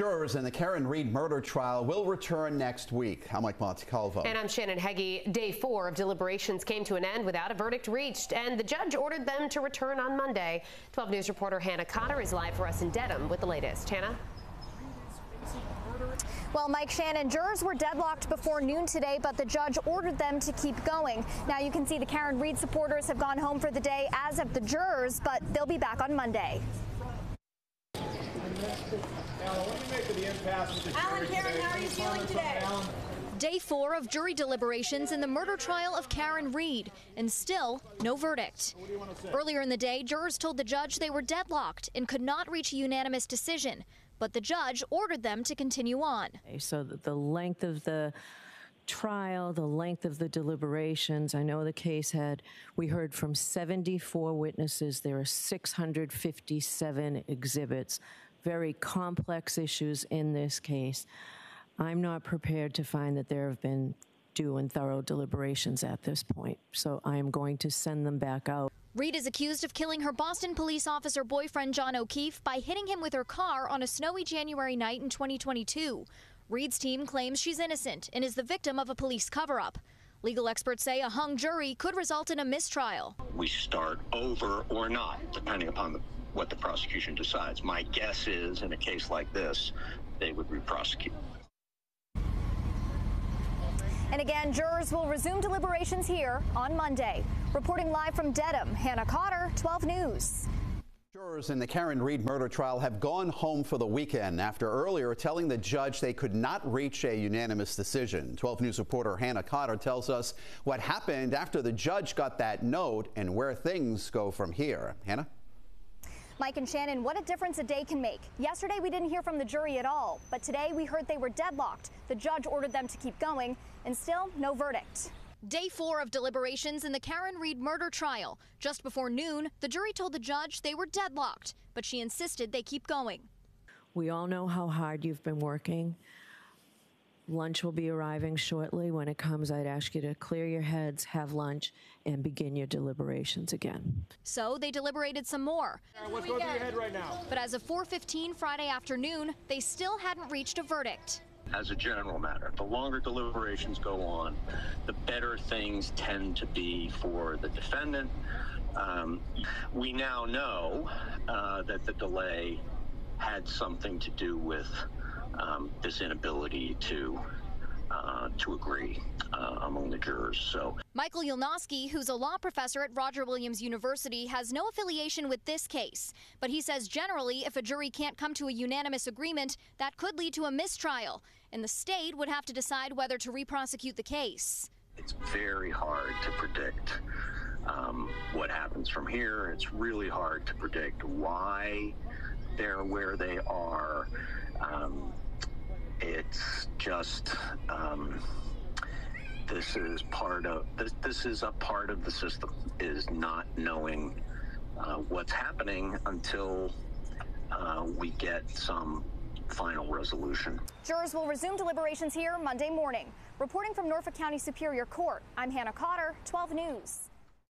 jurors in the Karen Read murder trial will return next week. I'm Mike Montecalvo. And I'm Shannon Heggie. Day 4 of deliberations came to an end without a verdict reached, and the judge ordered them to return on Monday. 12 News reporter Hannah Cotter is live for us in Dedham with the latest. Hannah? Well, Mike, Shannon, jurors were deadlocked before noon today, but the judge ordered them to keep going. Now you can see the Karen Read supporters have gone home for the day, as have the jurors, but they'll be back on Monday. Now, what do you make of the impasse with the jury? Alan, Karen, how are you feeling today? Day 4 of jury deliberations in the murder trial of Karen Read, and still no verdict. Earlier in the day, jurors told the judge they were deadlocked and could not reach a unanimous decision, but the judge ordered them to continue on. So the length of the trial, the length of the deliberations, I know the case had, we heard from 74 witnesses. There are 657 exhibits, very complex issues in this case. I'm not prepared to find that there have been due and thorough deliberations at this point, so I am going to send them back out. Read is accused of killing her Boston police officer boyfriend John O'Keefe by hitting him with her car on a snowy January night in 2022. Read's team claims she's innocent and is the victim of a police cover-up. Legal experts say a hung jury could result in a mistrial. We start over or not, depending upon what the prosecution decides. My guess is, in a case like this, they would re-prosecute. And again, jurors will resume deliberations here on Monday. Reporting live from Dedham, Hannah Cotter, 12 News. Jurors in the Karen Read murder trial have gone home for the weekend after earlier telling the judge they could not reach a unanimous decision. 12 News reporter Hannah Cotter tells us what happened after the judge got that note and where things go from here. Hannah? Mike and Shannon, what a difference a day can make. Yesterday, we didn't hear from the jury at all, but today we heard they were deadlocked. The judge ordered them to keep going, and still no verdict. Day 4 of deliberations in the Karen Read murder trial. Just before noon, the jury told the judge they were deadlocked, but she insisted they keep going. We all know how hard you've been working. Lunch will be arriving shortly. When it comes, I'd ask you to clear your heads, have lunch, and begin your deliberations again. So they deliberated some more. What's going through your head right now? But as of 4:15 Friday afternoon, they still hadn't reached a verdict. As a general matter, the longer deliberations go on, the better things tend to be for the defendant. We now know that the delay had something to do with this inability to agree among the jurors. So Michael Yelnoski, who's a law professor at Roger Williams University, has no affiliation with this case, but he says generally if a jury can't come to a unanimous agreement, that could lead to a mistrial, and the state would have to decide whether to re-prosecute the case. It's very hard to predict what happens from here. It's really hard to predict why they're where they are. It's just this is a part of the system, is not knowing what's happening until we get some final resolution. Jurors will resume deliberations here Monday morning. Reporting from Norfolk County Superior Court, I'm Hannah Cotter, 12 News.